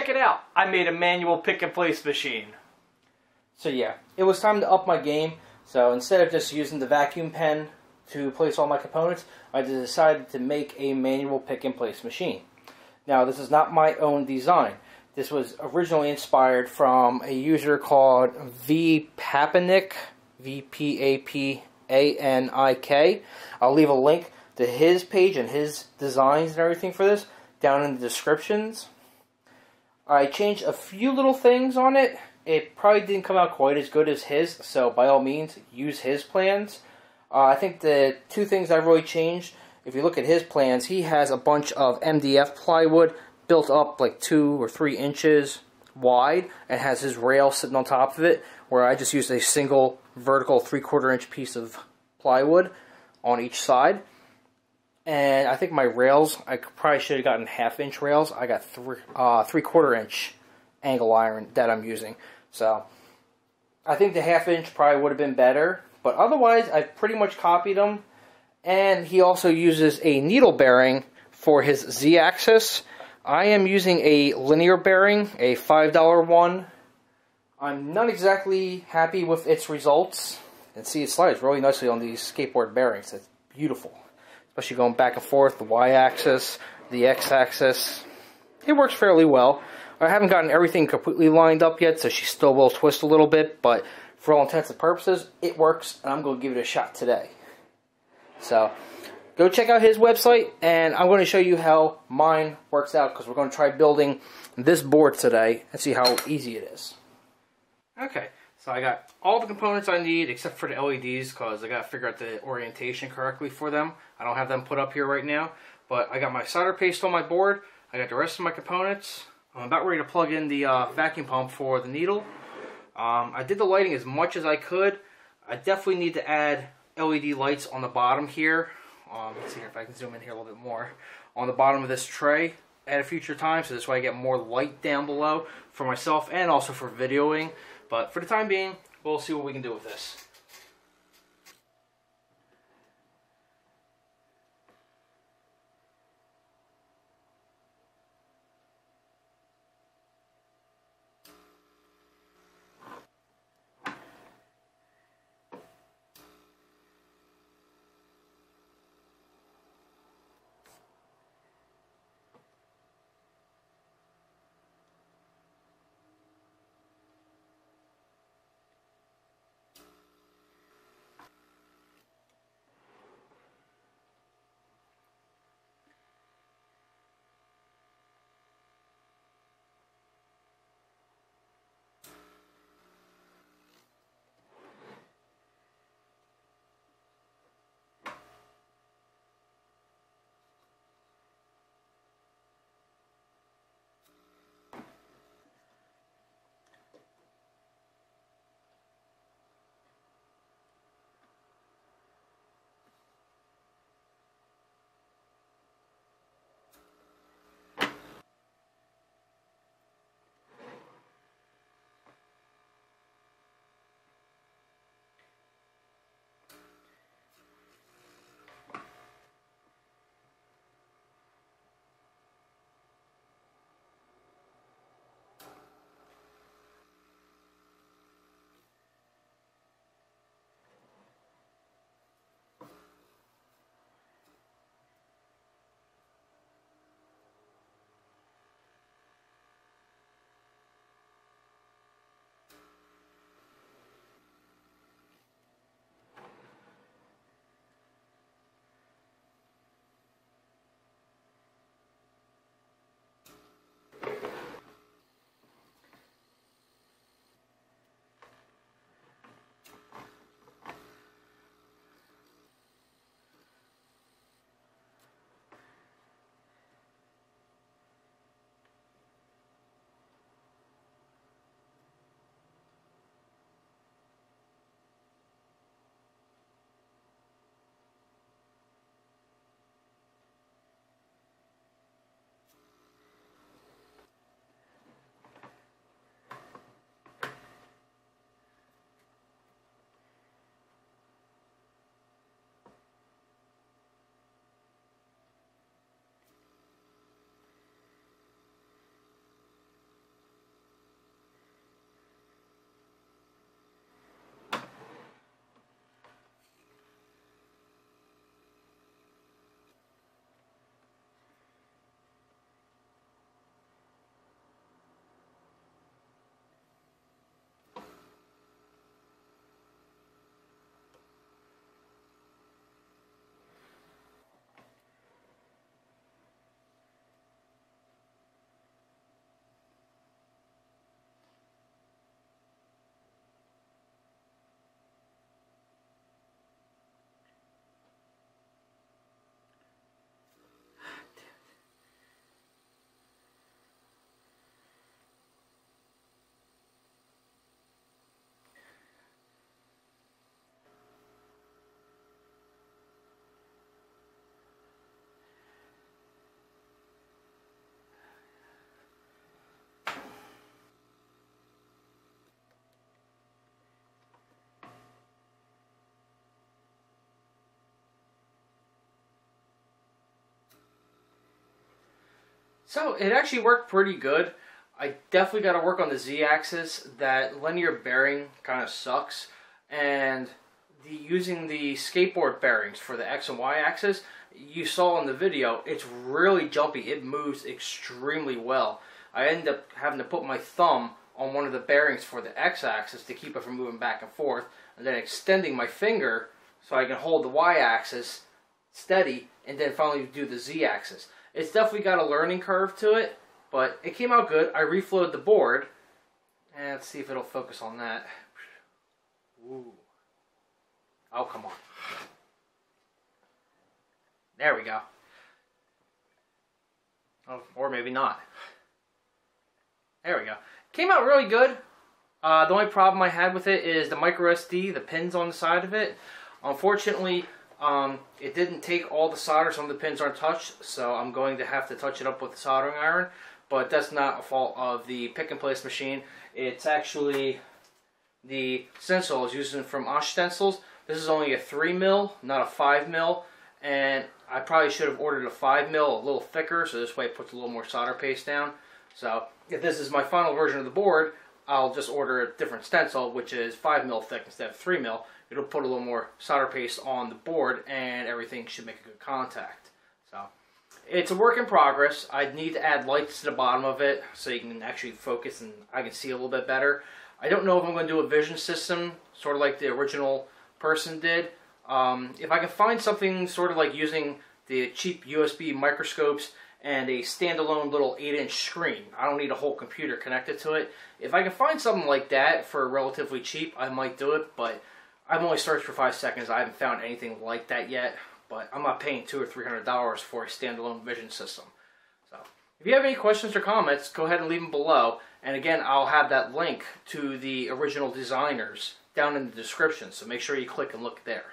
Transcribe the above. check it out. I made a manual pick and place machine. So yeah, it was time to up my game. So instead of just using the vacuum pen to place all my components, I decided to make a manual pick and place machine. Now this is not my own design. This was originally inspired from a user called V Papanik, V-P-A-P-A-N-I-K. I'll leave a link to his page and his designs and everything for this down in the descriptions. I changed a few little things on it. It probably didn't come out quite as good as his, so by all means, use his plans. I think the two things I really changed, if you look at his plans, he has a bunch of MDF plywood built up like 2 or 3 inches wide and has his rail sitting on top of it, where I just used a single vertical 3/4 inch piece of plywood on each side. And I think my rails, I probably should have gotten 1/2 inch rails. I got 3/4 inch angle iron that I'm using. So I think the 1/2 inch probably would have been better. But otherwise, I've pretty much copied him. And he also uses a needle bearing for his Z-axis. I am using a linear bearing, a $5 one. I'm not exactly happy with its results. And see, it slides really nicely on these skateboard bearings. It's beautiful. Especially going back and forth, the Y-axis, the X-axis. It works fairly well. I haven't gotten everything completely lined up yet, so she still will twist a little bit, but for all intents and purposes, it works, and I'm going to give it a shot today. So, go check out his website, and I'm going to show you how mine works out, because we're going to try building this board today and see how easy it is. Okay, so I got all the components I need, except for the LEDs, because I got to figure out the orientation correctly for them. I don't have them put up here right now, but I got my solder paste on my board. I got the rest of my components. I'm about ready to plug in the vacuum pump for the needle. I did the lighting as much as I could. I definitely need to add LED lights on the bottom here. Let's see if I can zoom in here a little bit more. On the bottom of this tray at a future time, so this way I get more light down below for myself and also for videoing. But for the time being, we'll see what we can do with this. So it actually worked pretty good. I definitely got to work on the z-axis. That linear bearing kind of sucks, and using the skateboard bearings for the x and y axis, you saw in the video, it's really jumpy. It moves extremely well. I ended up having to put my thumb on one of the bearings for the x axis to keep it from moving back and forth, and then extending my finger so I can hold the y axis steady, and then finally do the z axis. It's definitely got a learning curve to it, but it came out good. I reflowed the board, and let's see if it'll focus on that. Ooh. Oh, come on. There we go. Oh, or maybe not. There we go. Came out really good. The only problem I had with it is the micro SD, the pins on the side of it. Unfortunately, it didn't take all the solder. Some of the pins aren't touched, so I'm going to have to touch it up with the soldering iron. But that's not a fault of the pick and place machine. It's actually the stencil I was using from Osh Stencils. This is only a 3mm, not a 5mm, and I probably should have ordered a 5mm, a little thicker, so this way it puts a little more solder paste down. So if this is my final version of the board, I'll just order a different stencil, which is 5mm thick instead of 3mm. It'll put a little more solder paste on the board, and everything should make a good contact. So it's a work in progress. I need to add lights to the bottom of it so you can actually focus and I can see a little bit better. I don't know if I'm going to do a vision system, sort of like the original person did. If I can find something sort of like using the cheap USB microscopes and a standalone little 8-inch screen. I don't need a whole computer connected to it. If I can find something like that for relatively cheap, I might do it, but I've only searched for 5 seconds. I haven't found anything like that yet, but I'm not paying $200 or $300 for a standalone vision system. So if you have any questions or comments, go ahead and leave them below. And again, I'll have that link to the original designers down in the description, so make sure you click and look there.